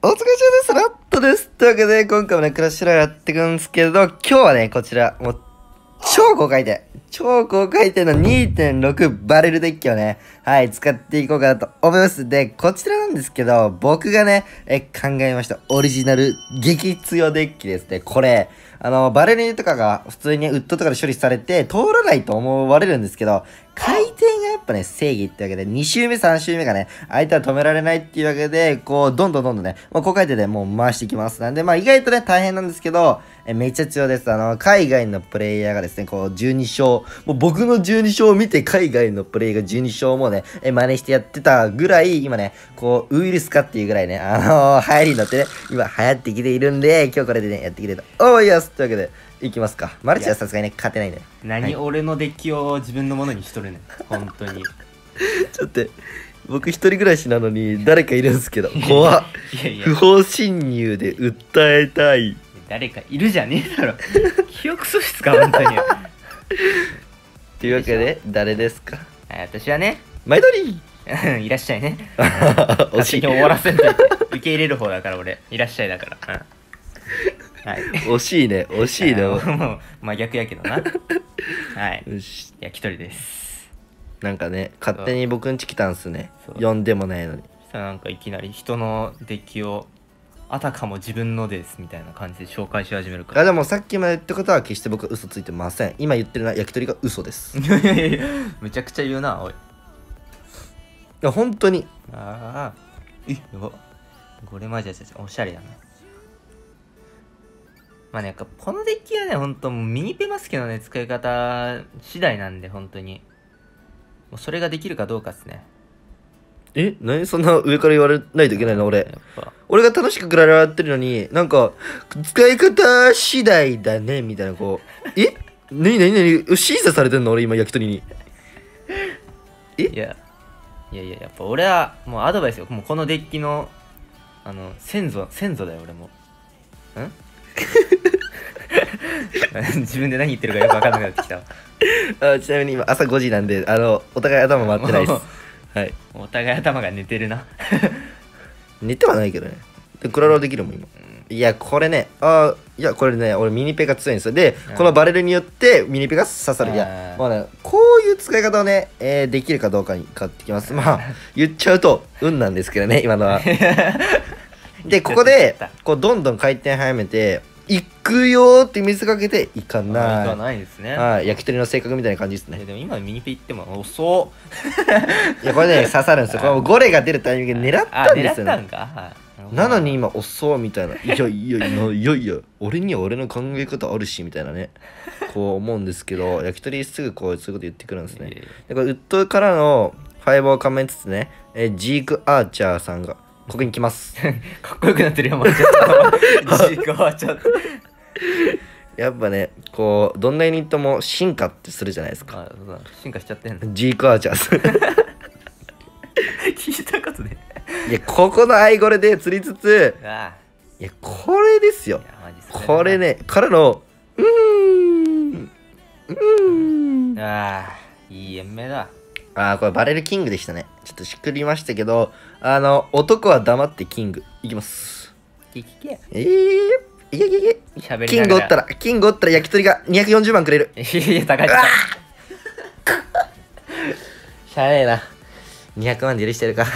お疲れ様です。ラットです。というわけで、今回もね、クラッシュロイヤルやっていくんですけれど、今日はね、こちら、もう、超高回転の 2.6 バレルデッキをね、はい、使っていこうかなと思います。で、こちらなんですけど、僕がね、考えました、オリジナル激強デッキですね。これ、バレルとかが普通にウッドとかで処理されて、通らないと思われるんですけど、回転がやっぱね、正義ってわけで、2周目、3周目がね、相手は止められないっていうわけで、こう、どんどんね、もう高回転でもう回していきます。なんで、まあ意外とね、大変なんですけど、めっちゃ強いです。海外のプレイヤーがですね、こう、12勝、もう僕の12勝を見て、海外のプレイヤーが12勝もね、真似してやってたぐらい、今ね、こう、ウイルスかっていうぐらいね、流行りになってね、今流行ってきているんで、今日これでね、やっていきたいと思います。というわけで、いきますか。マルチはさすがにね、勝てないんだよ。何俺のデッキを自分のものにしとるねん。本当に。ちょっと、僕一人暮らしなのに誰かいるんですけど、怖っ。不法侵入で訴えたい。誰かいるじゃねえだろ。記憶喪失か、本当に。というわけで、誰ですか？私はね、マイドリー。いらっしゃいね。お尻終わらせない。受け入れる方だから俺。いらっしゃいだから。うんはい、惜しいね、惜しいね。もう真逆やけどな。はい。よし。いや、一人です。なんかね、勝手に僕ん家来たんすね。呼んでもないのに。さあ、なんかいきなり人のデッキを、あたかも自分のですみたいな感じで紹介し始めるから。あ、でもさっきまで言ったことは決して僕は嘘ついてません。今言ってるのは焼き鳥が嘘です。いやいやいや、むちゃくちゃ言うな、おい。いや、本当に。ああ。え、やば。これマジでおしゃれやな。まあね、このデッキはね、ほんと、ミニペマスケのね、使い方次第なんで、ほんとに。もうそれができるかどうかっすね。え、何そんな上から言われないといけないの俺。俺が楽しくくららってるのに、なんか、使い方次第だね、みたいな、こう。えなに審査されてんの俺今、焼き鳥に。えいや、やっぱ俺は、もうアドバイスよ。もうこのデッキの、先祖だよ、俺も。ん自分で何言ってるかよく分かんなくなってきたあ、ちなみに今朝5時なんでお互い頭回ってないですはい、お互い頭が寝てるな寝てはないけどね。でクラロできるもん今、うん、いやこれね俺ミニペが強いんですよ。で、うん、このバレルによってミニペが刺さる。いやもうねこういう使い方をね、できるかどうかに変わってきます。まあ言っちゃうと運なんですけどね今のはでここでこうどんどん回転早めて行くよーって見せかけて行かない。行かないですね。はい、焼き鳥の性格みたいな感じですね。でも今ミニペ行っても遅いやこれね刺さるんですよ。これゴレが出るタイミングで狙ったんですよね。狙ったんか。なのに今遅いみたいな。いや俺には俺の考え方あるしみたいなねこう思うんですけど、焼き鳥すぐこうそういうこと言ってくるんですね。でこれウッドからのファイバーをかめつつね、ジークアーチャーさんがここに来ますかっこよくなってるよ、もうちょっと。ジークはちょっと。やっぱね、こう、どんなユニットも進化ってするじゃないですか。進化しちゃってんの。ジークアーチャーさん。聞いたことね。いや、ここのアイゴレで釣りつつ、いや、これですよ。これね、からの、いい夢だ。これバレルキングでしたね。ちょっとしっくりましたけど、男は黙ってキング。いきます。いけ。キングおったら焼き鳥が240万くれる。高い。しゃあねえな。200万で許してるか。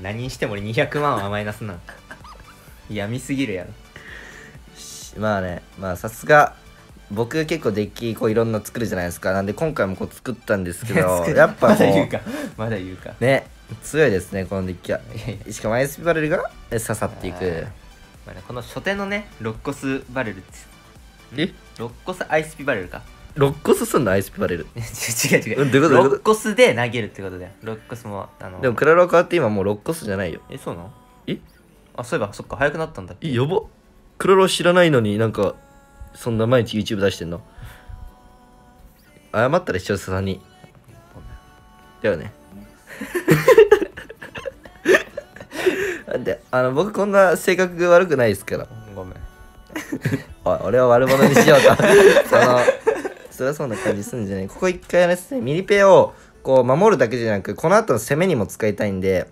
何にしても俺200万はマイナスなの。闇すぎるやろ。まあね、まあさすが。僕結構デッキこういろんな作るじゃないですか。なんで今回もこう作ったんですけどやっぱこうまだ言うかね強いですねこのデッキは。しかも ISP バレルが刺さっていく。この初手のねロッコスバレルえロッコス ISP バレルか。ロッコスすんの ISP バレル違うロッコスで投げるってことだよ。ロッコスもでもクラロー変わって今もうロッコスじゃないよ。そうなの。あそういえばそっか早くなったんだ。やばクラロー知らないのになんかそんな毎日 YouTube 出してんの。謝ったら視聴者さんにだよねなんで僕こんな性格が悪くないですから。ごめんおい俺は悪者にしようとそりゃそうな感じするんじゃない。ここ一回ですねミニペをこう守るだけじゃなくこの後の攻めにも使いたいんで、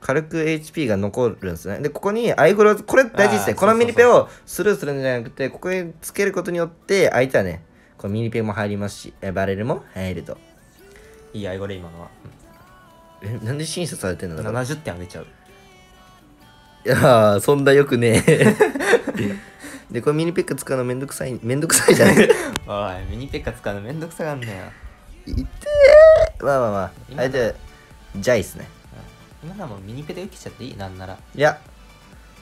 軽く HP が残るんですね。で、ここにアイフローズ、これ大事ですね。このミニペをスルーするんじゃなくて、ここにつけることによって、相手はね、このミニペも入りますし、バレルも入ると。いいアイゴレ、今のは。なんで審査されてんのだろう。70点あげちゃう。いやー、そんなよくねえ。で、これミニペッカ使うのめんどくさい、めんどくさいじゃない。おい、ミニペッカ使うのめんどくさがんねえよ。いてー。まあまあまあ。あれで、ジャイっすね。今のはもうミニペで受けちゃっていいなんなら。いや、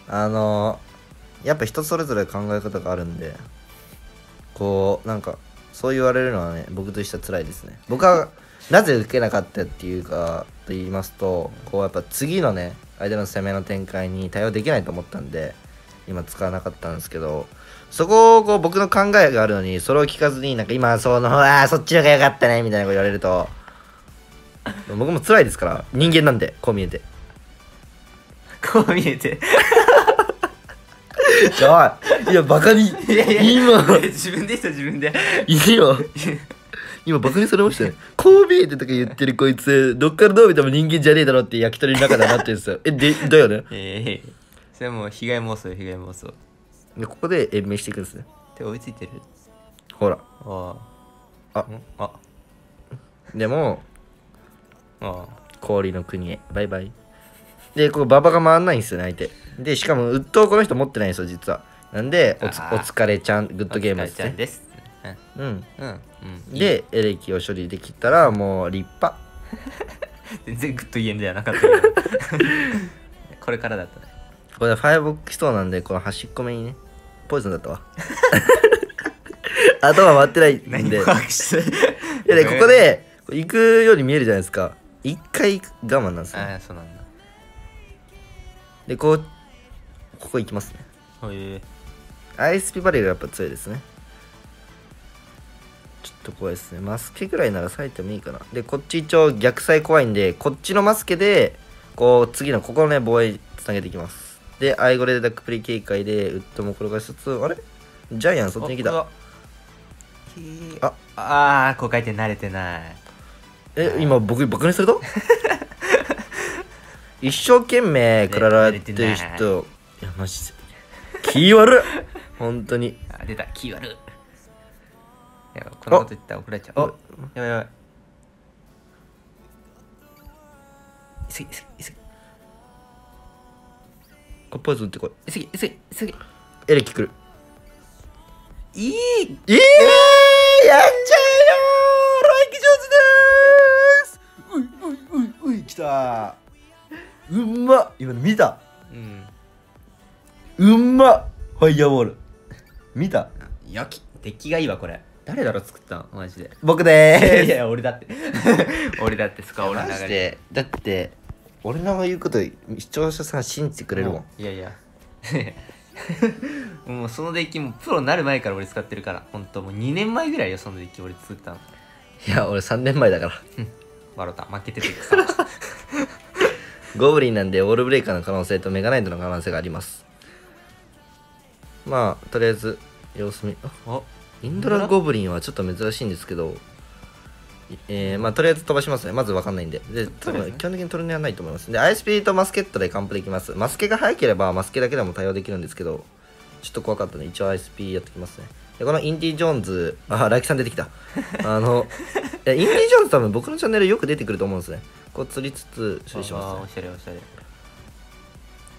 やっぱ人それぞれ考え方があるんで、こう、なんか、そう言われるのはね、僕としては辛いですね。僕は、なぜ受けなかったっていうか、と言いますと、こう、やっぱ次のね、相手の攻めの展開に対応できないと思ったんで、今使わなかったんですけど、そこをこう僕の考えがあるのに、それを聞かずに、なんか今、その、そっちの方が良かったね、みたいなこと言われると、僕も辛いですから、人間なんで、こう見えて。こう見えて。やばい。いや、バカに。いやいや今。自分でした、自分で。いいよ。今、バカにされましたね。こう見えてとか言ってるこいつ、どっからどう見ても人間じゃねえだろって焼き鳥の中でなってるんですよ。え、で、だよね。それはもう、被害妄想、被害妄想。で、ここで延命していくんですね。手追いついてる？ほら。ああ。あ。でも、ああ氷の国へバイバイ。でここ馬場が回んないんですよね相手で、しかもウッドをこの人持ってないんですよ実は。なんでお疲れちゃんグッドゲームですね。うんうんうん。でエレキを処理できたらもう立派。全然グッドゲームではなかったけどこれからだったね。これファイアボックスそうなんで、この端っこ目にねポイズンだったわ。頭回ってないんで。いやでここで行くように見えるじゃないですか。一回我慢なんですよ、ね。ああ、そうなんだ。で、ここ行きますね。はい。ISP バレルがやっぱ強いですね。ちょっと怖いですね。マスケぐらいなら割いてもいいかな。で、こっち一応逆サイ怖いんで、こっちのマスケで、こう、次のここのね、防衛つなげていきます。で、アイゴレでダックプレイ警戒で、ウッドも転がしつつ、あれジャイアンそっちに来た。ああ、こう回転慣れてない。え、今僕バカにされた？一生懸命食られてる人、いやマジで気悪っ本当に。あ、出た気悪っ。やばい、こんなこと言ったら怒られちゃう。やばいやばい。急ぎ急ぎ急ぎ。カッパーズ打ってこい。急ぎ急ぎ急ぎ。エレキ来る。いいええ、やっちゃえよ。きたー、うんまっ、今の見た、うん、うんまっ、ファイヤーボール見た、焼きデッキがいいわ。これ誰だろ作ったのマジで。僕でーす。いやいや俺だって俺だってスカオラの流れだって、俺の言うこと視聴者さん信じてくれるもん。いやいやもうそのデッキもプロになる前から俺使ってるから、ほんともう2年前ぐらいよそのデッキ俺作ったの。いや俺3年前だから笑った、負けててくさゴブリンなんでオールブレイカーの可能性とメガナイトの可能性があります。まあとりあえず様子見。あ、インドラゴブリンはちょっと珍しいんですけど、まあとりあえず飛ばしますね。まず分かんないんで、で多分基本的にトルネはないと思います。で ISP とマスケットで完封できます。マスケが速ければマスケだけでも対応できるんですけど、ちょっと怖かったので一応 ISP やってきますね。でこのインディ・ジョーンズ、あ、ライキさん出てきたインディ・ジョーンズ多分僕のチャンネルよく出てくると思うんですね。こう釣りつつ処理しますね。おしゃれおしゃれ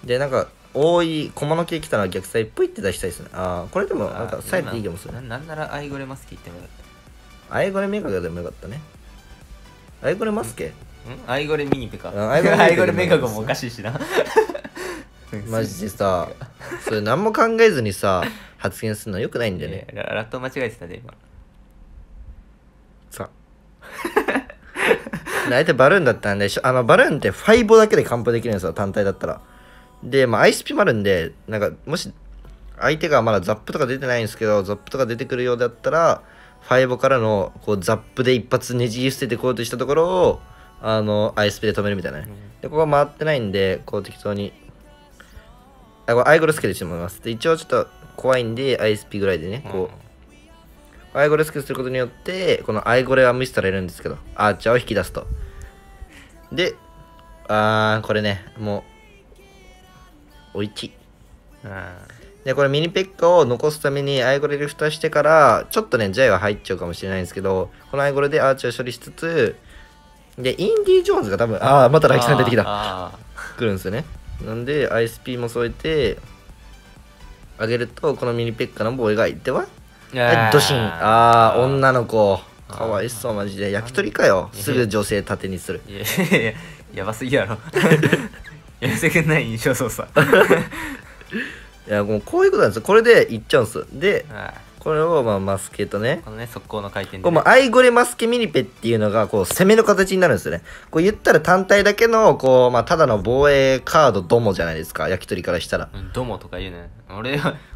で、なんか多い小物系来たら逆サイプイって出したいですね。ああ、これでもなんかサイでいい気もするね。なんならアイゴレマスケ行ってもよかった。アイゴレメガでもよかったね。アイゴレマスケ、アイゴレミニペかアイゴレメガゴもおかしいしなマジでさ、それ何も考えずにさ発言するのはよくないんだよね。ラット間違えてたで今さ相手バルーンだったんで、バルーンってファイボだけで完封できるんですよ単体だったら。でまあ ISP もあるんで、なんかもし相手がまだザップとか出てないんですけど、ザップとか出てくるようだったらファイボからのこうザップで一発ねじり捨ててこうとしたところをISP で止めるみたいな、ね。でここは回ってないんで、こう適当にアイゴレスケでしてもらいます。で一応ちょっと怖いんで ISP ぐらいでね、こうアイゴレスケすることによってこのアイゴレは無視されるんですけど、アーチャーを引き出すと。でこれね、もう、おいち。で、これミニペッカを残すためにアイゴレで蓋してから、ちょっとね、ジャイは入っちゃうかもしれないんですけど、このアイゴレでアーチを処理しつつ、で、インディ・ジョーンズが多分、またラキさん出てきた。来るんですよね。なんで、ISP も添えて、あげると、このミニペッカの棒を描いては、はい、ドシン。女の子。かわいそう、マジで。焼き鳥かよ。すぐ女性盾にする。いや、やばすぎやろ。やりすぎない印象操作。いや、もうこういうことなんですよ。これでいっちゃうんです。で、これをまあマスケとね。このね、速攻の回転で、ね。こう、アイゴレマスケミニペっていうのが、こう、攻めの形になるんですよね。こう言ったら単体だけの、こう、まあ、ただの防衛カードどもじゃないですか。焼き鳥からしたら。どもとか言うね。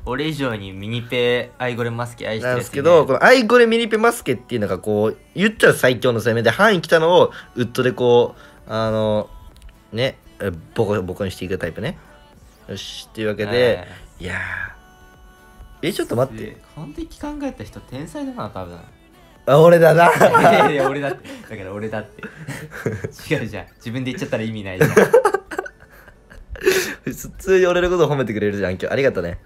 俺以上にミニペアイゴレマスケ愛してるんですけど、このアイゴレミニペマスケっていうのがこう言っちゃう最強の攻めで、範囲来たのをウッドでこうねボコボコにしていくタイプね。よしっていうわけで、いやちょっと待って、完璧考えた人天才だな、多分。俺だな。いや俺だって、だから俺だって違うじゃん、自分で言っちゃったら意味ないじゃん。普通に俺のこと褒めてくれるじゃん、今日ありがとね。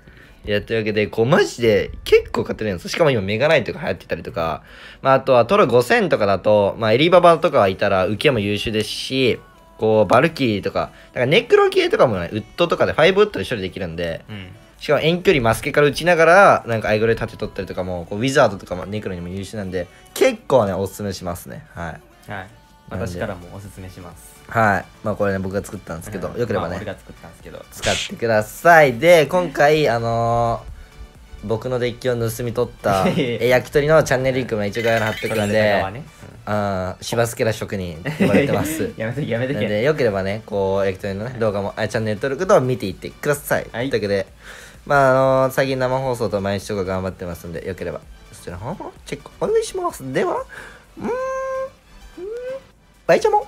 いや、というわけで、こうマジで結構買ってるんです。しかも今メガナイトが流行ってたりとか、まあ、あとはトロ5000とかだと、まあ、エリババとかはいたら受けも優秀ですし、こうバルキリーとか、だからネクロ系とかもね、ウッドとかで5ウッドで処理できるんで、しかも遠距離マスケから打ちながら、なんかアイゴレ立て取ったりとかも、こうウィザードとかもネクロにも優秀なんで、結構ね、おすすめしますね。はい。はい、私からもおすすめします。はい。まあこれね、僕が作ったんですけど、よければね、僕が作ったんですけど、使ってください。で、今回、僕のデッキを盗み取った、焼き鳥のチャンネルリンクも一応概要欄貼っておくんで、しばすけら職人って言われてます。やめとけ、やめとけ。で、よければね、こう、焼き鳥のね、動画も、チャンネル登録と見ていってください。というわけで、まあ最近生放送と毎日とか頑張ってますんで、よければ、そちらの方、チェックお願いします。では、バイチャモ。